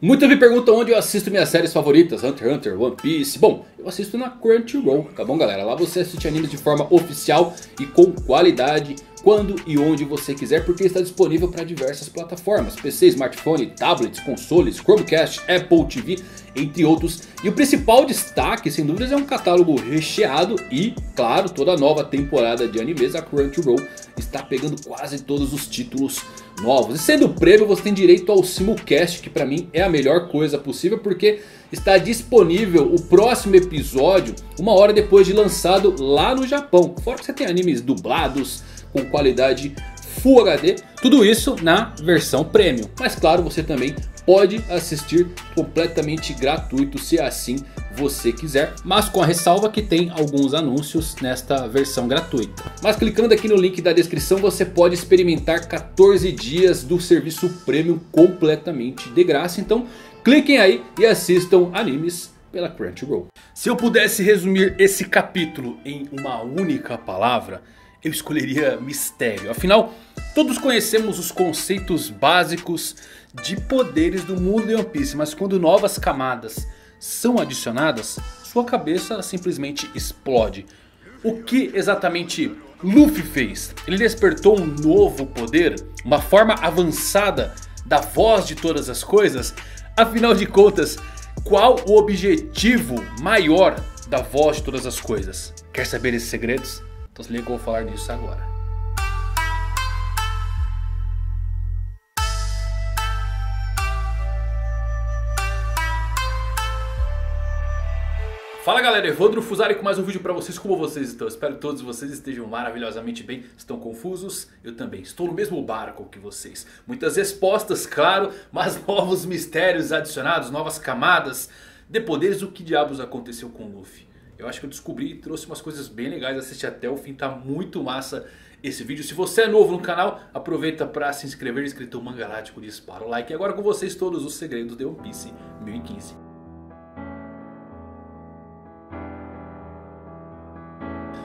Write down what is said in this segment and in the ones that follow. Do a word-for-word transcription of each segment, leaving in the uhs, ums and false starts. Muitos me perguntam onde eu assisto minhas séries favoritas, Hunter x Hunter, One Piece. Bom, eu assisto na Crunchyroll, tá bom, galera? Lá você assiste animes de forma oficial e com qualidade, quando e onde você quiser, porque está disponível para diversas plataformas: P C, smartphone, tablets, consoles, Chromecast, Apple T V, entre outros. E o principal destaque, sem dúvidas, é um catálogo recheado e, claro, toda a nova temporada de animes. A Crunchyroll está pegando quase todos os títulos novos. E sendo prêmio, você tem direito ao Simulcast, que para mim é a melhor coisa possível, porque está disponível o próximo episódio uma hora depois de lançado lá no Japão. Fora que você tem animes dublados com qualidade Full H D, tudo isso na versão Premium. Mas claro, você também pode assistir completamente gratuito, se assim você quiser, mas com a ressalva que tem alguns anúncios nesta versão gratuita. Mas clicando aqui no link da descrição, você pode experimentar quatorze dias do serviço Premium completamente de graça. Então cliquem aí e assistam animes pela Crunchyroll. Se eu pudesse resumir esse capítulo em uma única palavra, eu escolheria mistério. Afinal, todos conhecemos os conceitos básicos de poderes do mundo de One Piece, mas quando novas camadas são adicionadas, sua cabeça simplesmente explode. O que exatamente Luffy fez? Ele despertou um novo poder? Uma forma avançada da voz de todas as coisas? Afinal de contas, qual o objetivo maior da voz de todas as coisas? Quer saber esses segredos? Então se liga que eu vou falar disso agora. Fala galera, Evandro Fuzari com mais um vídeo pra vocês. Como vocês estão? Espero que todos vocês estejam maravilhosamente bem. Estão confusos? Eu também. Estou no mesmo barco que vocês. Muitas respostas, claro, mas novos mistérios adicionados, novas camadas de poderes. O que diabos aconteceu com o Luffy? Eu acho que eu descobri e trouxe umas coisas bem legais. Assiste até o fim, tá muito massa esse vídeo. Se você é novo no canal, aproveita para se inscrever, inscrito no Manga Lático, dispara o like. E agora com vocês todos os segredos de One Piece mil e quinze.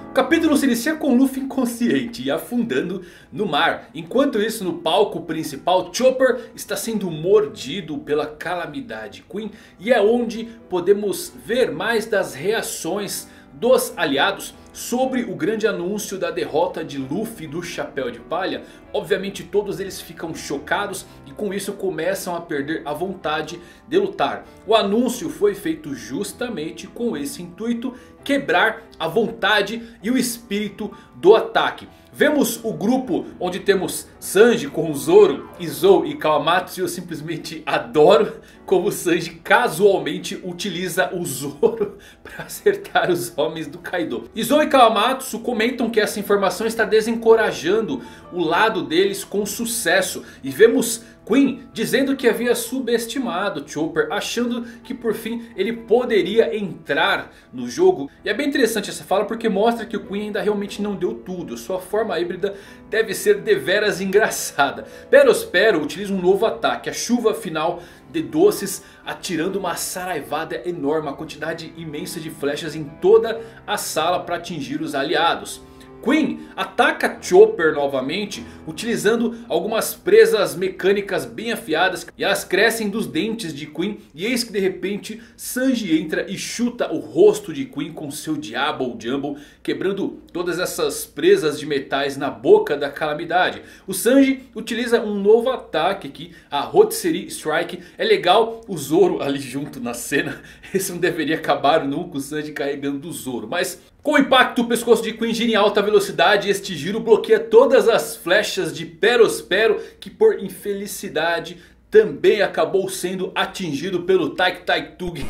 O capítulo se inicia com Luffy inconsciente e afundando no mar. Enquanto isso, no palco principal, Chopper está sendo mordido pela Calamidade Queen. E é onde podemos ver mais das reações dos aliados sobre o grande anúncio da derrota de Luffy do Chapéu de Palha. Obviamente todos eles ficam chocados e com isso começam a perder a vontade de lutar. O anúncio foi feito justamente com esse intuito: quebrar a vontade e o espírito do ataque. Vemos o grupo onde temos Sanji com o Zoro, Izou e Kawamatsu. Eu simplesmente adoro como Sanji casualmente utiliza o Zoro para acertar os homens do Kaido. Izou e Kawamatsu comentam que essa informação está desencorajando o lado deles com sucesso. E vemos Queen dizendo que havia subestimado Chopper, achando que por fim ele poderia entrar no jogo. E é bem interessante essa fala porque mostra que o Queen ainda realmente não deu tudo. Sua forma híbrida deve ser deveras engraçada. Perospero utiliza um novo ataque, a chuva final de doces, atirando uma saraivada enorme, uma quantidade imensa de flechas em toda a sala para atingir os aliados. Queen ataca Chopper novamente, utilizando algumas presas mecânicas bem afiadas, e elas crescem dos dentes de Queen. E eis que de repente Sanji entra e chuta o rosto de Queen com seu Diable Jambe, quebrando todas essas presas de metais na boca da Calamidade. O Sanji utiliza um novo ataque aqui, a Rotisserie Strike. É legal o Zoro ali junto na cena. Esse não deveria acabar nunca, o Sanji carregando o Zoro. Mas com o impacto, o pescoço de Queen gira em alta velocidade. Este giro bloqueia todas as flechas de Perospero, que por infelicidade também acabou sendo atingido pelo Taik-Taik-Tug.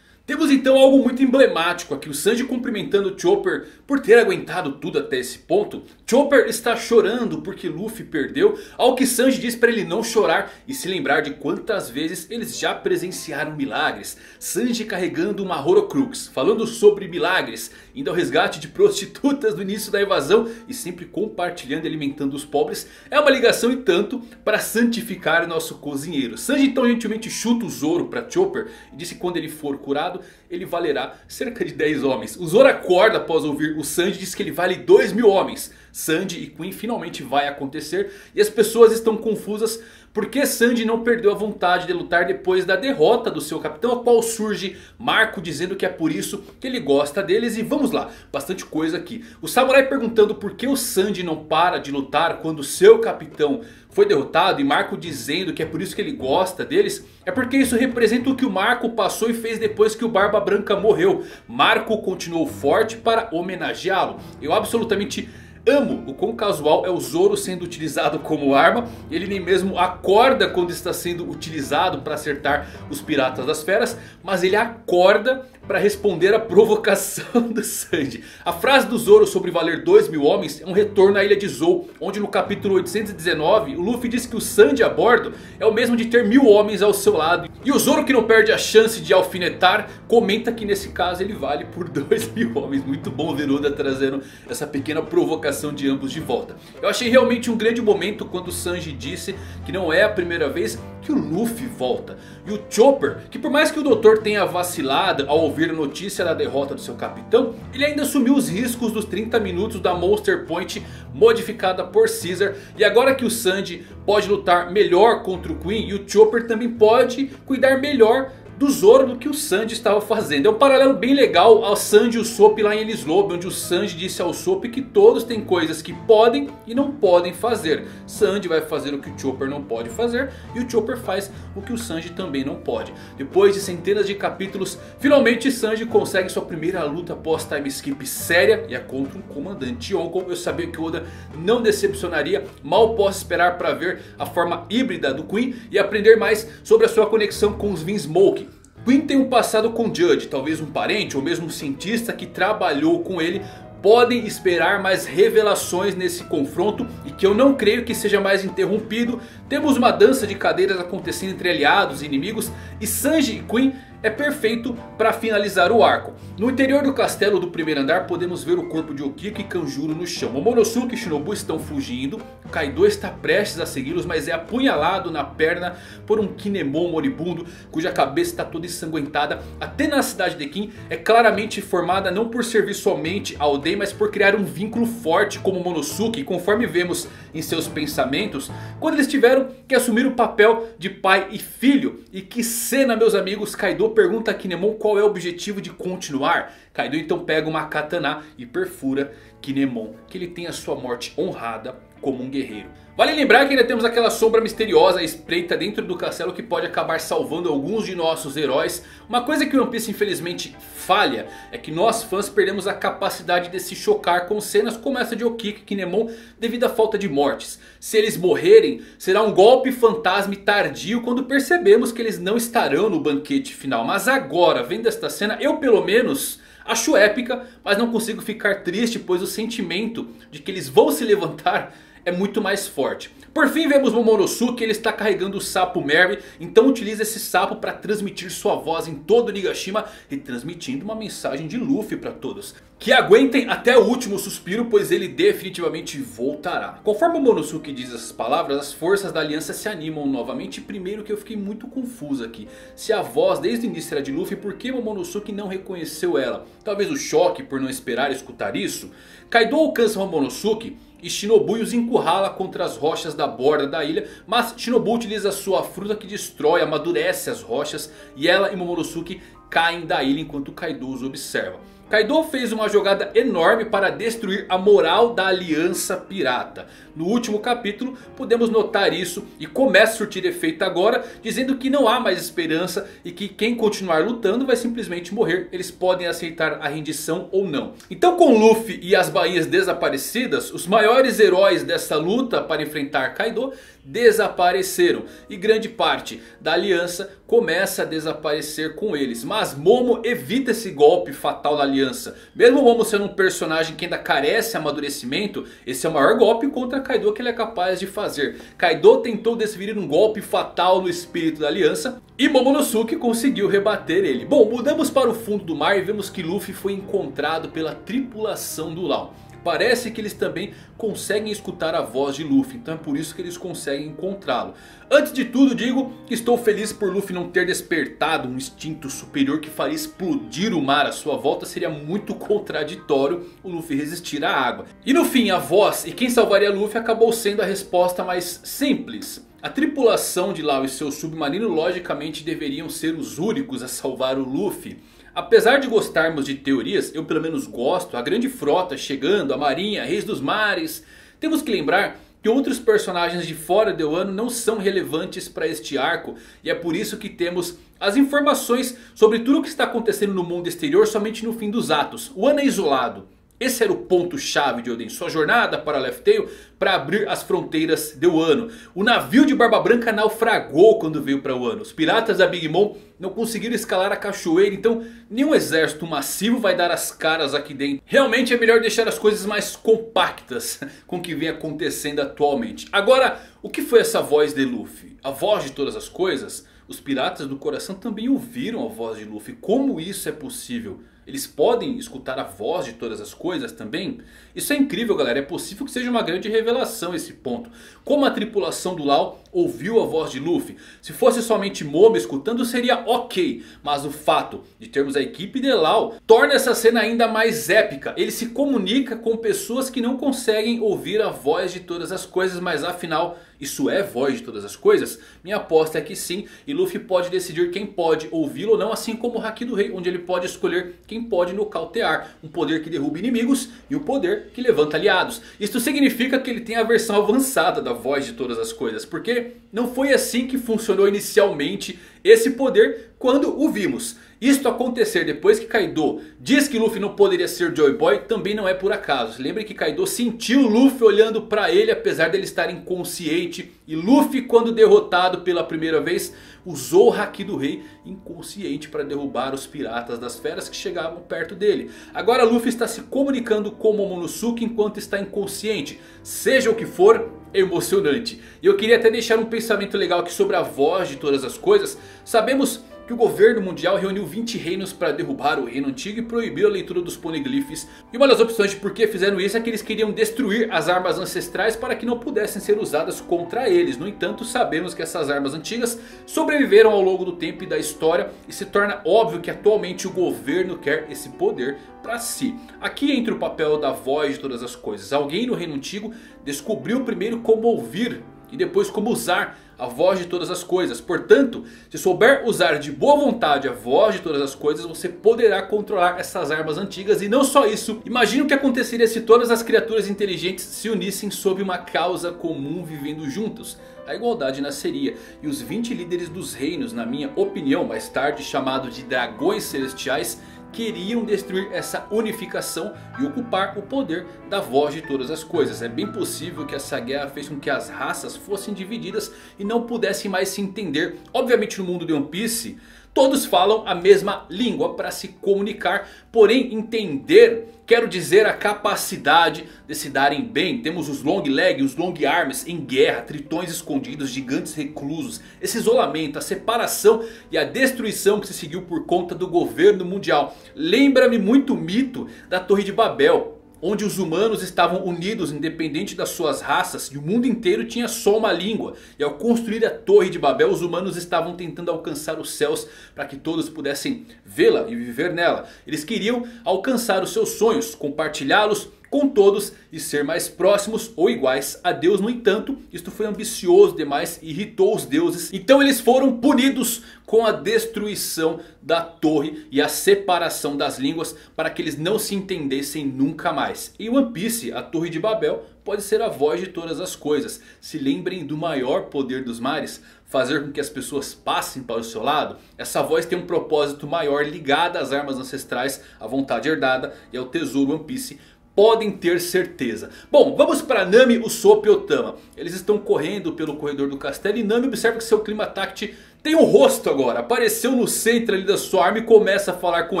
Temos então algo muito emblemático aqui, o Sanji cumprimentando Chopper por ter aguentado tudo até esse ponto. Chopper está chorando porque Luffy perdeu, ao que Sanji diz para ele não chorar e se lembrar de quantas vezes eles já presenciaram milagres. Sanji carregando uma horocrux, falando sobre milagres, indo ao resgate de prostitutas no início da invasão e sempre compartilhando e alimentando os pobres. É uma ligação e tanto para santificar nosso cozinheiro. Sanji então gentilmente chuta o Zoro para Chopper e diz que quando ele for curado, ele valerá cerca de dez homens. O Zoro acorda após ouvir o Sanji, diz que ele vale dois mil homens. Sanji e Queen finalmente vai acontecer. E as pessoas estão confusas porque Sanji não perdeu a vontade de lutar depois da derrota do seu capitão, a qual surge Marco dizendo que é por isso que ele gosta deles. E vamos lá, bastante coisa aqui. O samurai perguntando por que o Sanji não para de lutar quando o seu capitão foi derrotado, e Marco dizendo que é por isso que ele gosta deles, é porque isso representa o que o Marco passou e fez depois que o Barba Branca morreu. Marco continuou forte para homenageá-lo. Eu absolutamente amo o quão casual é o Zoro sendo utilizado como arma. Ele nem mesmo acorda quando está sendo utilizado para acertar os piratas das feras, mas ele acorda para responder à provocação do Sanji. A frase do Zoro sobre valer dois mil homens é um retorno à ilha de Zou, onde no capítulo oitocentos e dezenove o Luffy diz que o Sanji a bordo é o mesmo de ter mil homens ao seu lado. E o Zoro, que não perde a chance de alfinetar, comenta que nesse caso ele vale por dois mil homens. Muito bom ver Oda trazendo essa pequena provocação de ambos de volta. Eu achei realmente um grande momento quando o Sanji disse que não é a primeira vez que o Luffy volta. E o Chopper, que por mais que o doutor tenha vacilado ao ouvir a notícia da derrota do seu capitão, ele ainda assumiu os riscos dos trinta minutos da Monster Point modificada por Caesar. E agora que o Sanji pode lutar melhor contra o Queen, e o Chopper também pode cuidar melhor do Zoro do que o Sanji estava fazendo. É um paralelo bem legal ao Sanji e o Soap lá em Elislobe, onde o Sanji disse ao Soap que todos têm coisas que podem e não podem fazer. Sanji vai fazer o que o Chopper não pode fazer, e o Chopper faz o que o Sanji também não pode. Depois de centenas de capítulos, finalmente Sanji consegue sua primeira luta pós time skip séria, e é contra um comandante Yonkou. Eu sabia que Oda não decepcionaria. Mal posso esperar para ver a forma híbrida do Queen e aprender mais sobre a sua conexão com os Vinsmoke. Queen tem um passado com Judge, talvez um parente ou mesmo um cientista que trabalhou com ele. Podem esperar mais revelações nesse confronto, e que eu não creio que seja mais interrompido. Temos uma dança de cadeiras acontecendo entre aliados e inimigos, e Sanji e Queen é perfeito para finalizar o arco. No interior do castelo do primeiro andar podemos ver o corpo de Okiko e Kanjuro no chão. Momonosuke e Shinobu estão fugindo. Kaido está prestes a segui-los, mas é apunhalado na perna por um Kinemon moribundo, cuja cabeça está toda ensanguentada. A tenacidade de Kim é claramente formada não por servir somente a aldeia, mas por criar um vínculo forte com Momonosuke, conforme vemos em seus pensamentos, quando eles tiveram que assumir o papel de pai e filho. E que cena, meus amigos! Kaido pergunta a Kinemon qual é o objetivo de continuar. Kaido então pega uma katana e perfura Kinemon, que ele tem a sua morte honrada como um guerreiro. Vale lembrar que ainda temos aquela sombra misteriosa espreita dentro do castelo, que pode acabar salvando alguns de nossos heróis. Uma coisa que o One Piece infelizmente falha é que nós fãs perdemos a capacidade de se chocar com cenas como essa de Okiko e Kinemon devido à falta de mortes. Se eles morrerem, será um golpe fantasma tardio, quando percebemos que eles não estarão no banquete final. Mas agora, vendo esta cena, eu pelo menos acho épica, mas não consigo ficar triste, pois o sentimento de que eles vão se levantar é muito mais forte. Por fim, vemos Momonosuke. Ele está carregando o sapo Merry, então utiliza esse sapo para transmitir sua voz em todo Nigashima, e transmitindo uma mensagem de Luffy para todos: que aguentem até o último suspiro, pois ele definitivamente voltará. Conforme Momonosuke diz essas palavras, as forças da aliança se animam novamente. Primeiro que eu fiquei muito confuso aqui: se a voz desde o início era de Luffy, por que Momonosuke não reconheceu ela? Talvez o choque por não esperar escutar isso. Kaido alcança Momonosuke e Shinobu os encurrala contra as rochas da borda da ilha, mas Shinobu utiliza sua fruta que destrói, amadurece as rochas, e ela e Momonosuke caem da ilha enquanto Kaido os observa. Kaido fez uma jogada enorme para destruir a moral da aliança pirata. No último capítulo podemos notar isso, e começa a surtir efeito agora, dizendo que não há mais esperança e que quem continuar lutando vai simplesmente morrer. Eles podem aceitar a rendição ou não. Então, com Luffy e as baías desaparecidas, os maiores heróis dessa luta para enfrentar Kaido desapareceram, e grande parte da aliança começa a desaparecer com eles. Mas Momo evita esse golpe fatal da aliança. Mesmo Momo sendo um personagem que ainda carece de amadurecimento, esse é o maior golpe contra Kaido que ele é capaz de fazer. Kaido tentou desferir um golpe fatal no espírito da aliança, e Momonosuke conseguiu rebater ele. Bom, mudamos para o fundo do mar e vemos que Luffy foi encontrado pela tripulação do Law. Parece que eles também conseguem escutar a voz de Luffy, então é por isso que eles conseguem encontrá-lo. Antes de tudo, digo que estou feliz por Luffy não ter despertado um instinto superior que faria explodir o mar à sua volta. Seria muito contraditório o Luffy resistir à água. E no fim, a voz e quem salvaria Luffy acabou sendo a resposta mais simples. A tripulação de Law e seu submarino logicamente deveriam ser os únicos a salvar o Luffy. Apesar de gostarmos de teorias, eu pelo menos gosto, a grande frota chegando, a marinha, reis dos mares. Temos que lembrar que outros personagens de fora de Wano não são relevantes para este arco. E é por isso que temos as informações sobre tudo o que está acontecendo no mundo exterior somente no fim dos atos. Wano é isolado. Esse era o ponto chave de Oden. Sua jornada para Left Tail para abrir as fronteiras de Wano. O navio de Barba Branca naufragou quando veio para Wano. Os piratas da Big Mom não conseguiram escalar a cachoeira. Então nenhum exército massivo vai dar as caras aqui dentro. Realmente é melhor deixar as coisas mais compactas com o que vem acontecendo atualmente. Agora, o que foi essa voz de Luffy? A voz de todas as coisas? Os piratas do coração também ouviram a voz de Luffy. Como isso é possível? Eles podem escutar a voz de todas as coisas também? Isso é incrível, galera. É possível que seja uma grande revelação esse ponto. Como a tripulação do Law ouviu a voz de Luffy? Se fosse somente Momo escutando seria ok. Mas o fato de termos a equipe de Law torna essa cena ainda mais épica. Ele se comunica com pessoas que não conseguem ouvir a voz de todas as coisas. Mas afinal, isso é voz de todas as coisas? Minha aposta é que sim. E Luffy pode decidir quem pode ouvi-lo ou não. Assim como o Haki do Rei, onde ele pode escolher quem pode nocautear. Um poder que derruba inimigos e um poder que levanta aliados. Isto significa que ele tem a versão avançada da voz de todas as coisas. Porque não foi assim que funcionou inicialmente esse poder quando o vimos. Isto acontecer depois que Kaido diz que Luffy não poderia ser Joy Boy também não é por acaso. Lembre que Kaido sentiu Luffy olhando pra ele apesar dele estar inconsciente. E Luffy, quando derrotado pela primeira vez, usou o Haki do Rei inconsciente para derrubar os piratas das feras que chegavam perto dele. Agora Luffy está se comunicando com Momonosuke enquanto está inconsciente. Seja o que for, é emocionante. E eu queria até deixar um pensamento legal aqui sobre a voz de todas as coisas. Sabemos que o governo mundial reuniu vinte reinos para derrubar o reino antigo e proibiu a leitura dos poneglyphs. E uma das opções de por que fizeram isso é que eles queriam destruir as armas ancestrais para que não pudessem ser usadas contra eles. No entanto, sabemos que essas armas antigas sobreviveram ao longo do tempo e da história. E se torna óbvio que atualmente o governo quer esse poder para si. Aqui entra o papel da voz de todas as coisas. Alguém no reino antigo descobriu primeiro como ouvir e depois como usar a voz de todas as coisas. Portanto, se souber usar de boa vontade a voz de todas as coisas, você poderá controlar essas armas antigas. E não só isso. Imagina o que aconteceria se todas as criaturas inteligentes se unissem sob uma causa comum vivendo juntos. A igualdade nasceria. E os vinte líderes dos reinos, na minha opinião, mais tarde chamados de dragões celestiais, queriam destruir essa unificação e ocupar o poder da voz de todas as coisas. É bem possível que essa guerra fez com que as raças fossem divididas e não pudessem mais se entender. Obviamente no mundo de One Piece todos falam a mesma língua para se comunicar. Porém entender, quero dizer, a capacidade de se darem bem. Temos os long leg, os long arms em guerra, tritões escondidos, gigantes reclusos. Esse isolamento, a separação e a destruição que se seguiu por conta do governo mundial. Lembra-me muito o mito da Torre de Babel, onde os humanos estavam unidos independente das suas raças e o mundo inteiro tinha só uma língua. E ao construir a Torre de Babel, os humanos estavam tentando alcançar os céus para que todos pudessem vê-la e viver nela. Eles queriam alcançar os seus sonhos, compartilhá-los com todos e ser mais próximos ou iguais a Deus. No entanto, isto foi ambicioso demais e irritou os deuses. Então eles foram punidos com a destruição da torre e a separação das línguas para que eles não se entendessem nunca mais. Em One Piece, a Torre de Babel pode ser a voz de todas as coisas. Se lembrem do maior poder dos mares, fazer com que as pessoas passem para o seu lado. Essa voz tem um propósito maior ligado às armas ancestrais, à vontade herdada e ao tesouro One Piece. Podem ter certeza. Bom, vamos para Nami, Usopp e Otama. Eles estão correndo pelo corredor do castelo e Nami observa que seu clima táctil tem um rosto agora. Apareceu no centro ali da sua arma e começa a falar com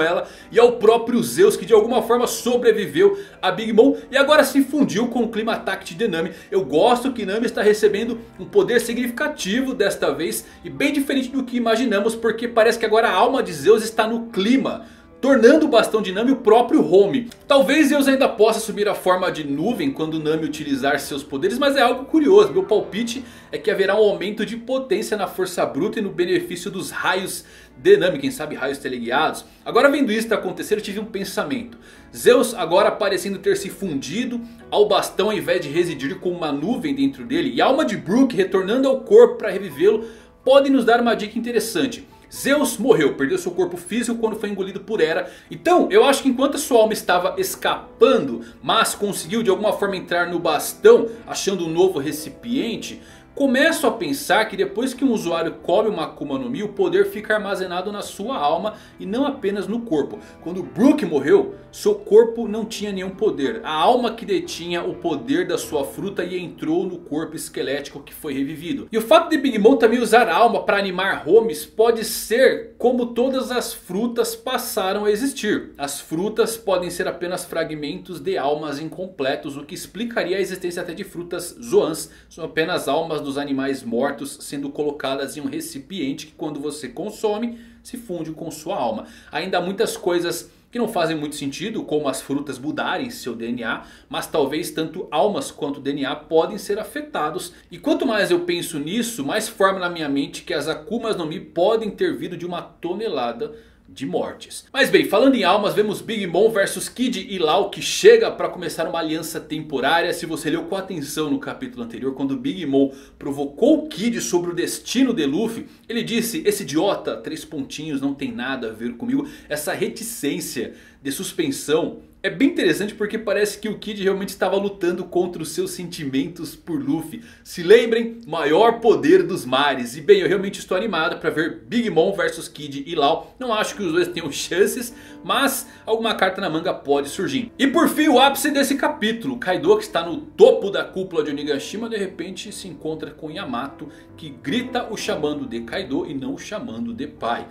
ela. E é o próprio Zeus que de alguma forma sobreviveu a Big Mom e agora se fundiu com o clima táctil de Nami. Eu gosto que Nami está recebendo um poder significativo desta vez. E bem diferente do que imaginamos, porque parece que agora a alma de Zeus está no clima. tornando o bastão de Nami o próprio home. Talvez Zeus ainda possa assumir a forma de nuvem quando Nami utilizar seus poderes, mas é algo curioso. Meu palpite é que haverá um aumento de potência na força bruta e no benefício dos raios de Nami, quem sabe raios teleguiados. Agora, vendo isso acontecer, eu tive um pensamento. Zeus agora parecendo ter se fundido ao bastão ao invés de residir com uma nuvem dentro dele, e a alma de Brook retornando ao corpo para revivê-lo, pode nos dar uma dica interessante. Zeus morreu, perdeu seu corpo físico quando foi engolido por Hera. Então eu acho que enquanto a sua alma estava escapando, mas conseguiu de alguma forma entrar no bastão, achando um novo recipiente, começo a pensar que depois que um usuário come uma Akuma no Mi, o poder fica armazenado na sua alma e não apenas no corpo. Quando Brook morreu, seu corpo não tinha nenhum poder. A alma que detinha o poder da sua fruta e entrou no corpo esquelético que foi revivido. E o fato de Big Mom também usar a alma para animar homes pode ser como todas as frutas passaram a existir. As frutas podem ser apenas fragmentos de almas incompletos, o que explicaria a existência até de frutas zoans. São apenas almas dos animais mortos sendo colocadas em um recipiente que, quando você consome, se funde com sua alma. Ainda há muitas coisas que não fazem muito sentido, como as frutas mudarem seu D N A, mas talvez tanto almas quanto D N A podem ser afetados. E quanto mais eu penso nisso, mais forma na minha mente que as Akumas no Mi podem ter vindo de uma tonelada de mortes. Mas bem, falando em almas, vemos Big Mom versus Kid e Law, que chega para começar uma aliança temporária. Se você leu com atenção no capítulo anterior, quando Big Mom provocou Kid sobre o destino de Luffy, ele disse: esse idiota, três pontinhos, não tem nada a ver comigo. Essa reticência de suspensão é bem interessante, porque parece que o Kid realmente estava lutando contra os seus sentimentos por Luffy. Se lembrem, maior poder dos mares. E bem, eu realmente estou animado para ver Big Mom versus Kid e Law. Não acho que os dois tenham chances, mas alguma carta na manga pode surgir. E por fim, o ápice desse capítulo. Kaido, que está no topo da cúpula de Onigashima, de repente se encontra com Yamato, que grita o chamando de Kaido e não o chamando de pai.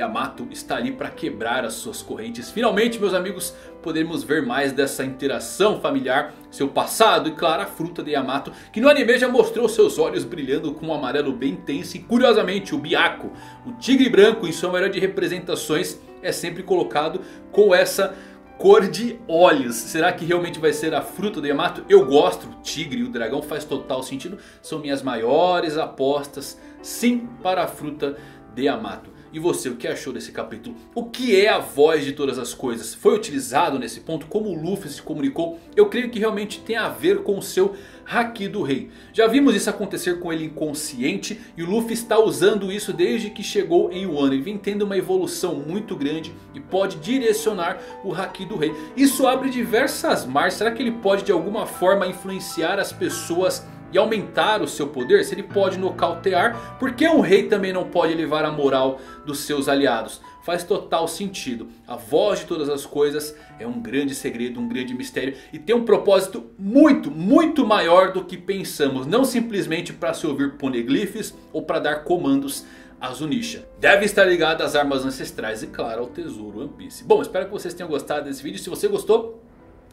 Yamato está ali para quebrar as suas correntes. Finalmente, meus amigos, poderemos ver mais dessa interação familiar, seu passado e, claro, a fruta de Yamato, que no anime já mostrou seus olhos brilhando com um amarelo bem intenso. E curiosamente, o Byaku, o tigre branco, em sua maioria de representações, é sempre colocado com essa cor de olhos. Será que realmente vai ser a fruta do Yamato? Eu gosto. O tigre e o dragão faz total sentido. São minhas maiores apostas, sim, para a fruta de Yamato. E você, o que achou desse capítulo? O que é a voz de todas as coisas? Foi utilizado nesse ponto? Como o Luffy se comunicou? Eu creio que realmente tem a ver com o seu Haki do Rei. Já vimos isso acontecer com ele inconsciente, e o Luffy está usando isso desde que chegou em Wano. Ele vem tendo uma evolução muito grande e pode direcionar o Haki do Rei. Isso abre diversas margens. Será que ele pode de alguma forma influenciar as pessoas e aumentar o seu poder? Se ele pode nocautear, por que um rei também não pode elevar a moral dos seus aliados? Faz total sentido. A voz de todas as coisas é um grande segredo, um grande mistério, e tem um propósito muito, muito maior do que pensamos. Não simplesmente para se ouvir poneglyphs ou para dar comandos a Zunisha. Deve estar ligado às armas ancestrais e, claro, ao tesouro One Piece. Bom, espero que vocês tenham gostado desse vídeo. Se você gostou,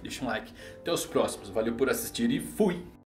deixa um like. Até os próximos. Valeu por assistir e fui!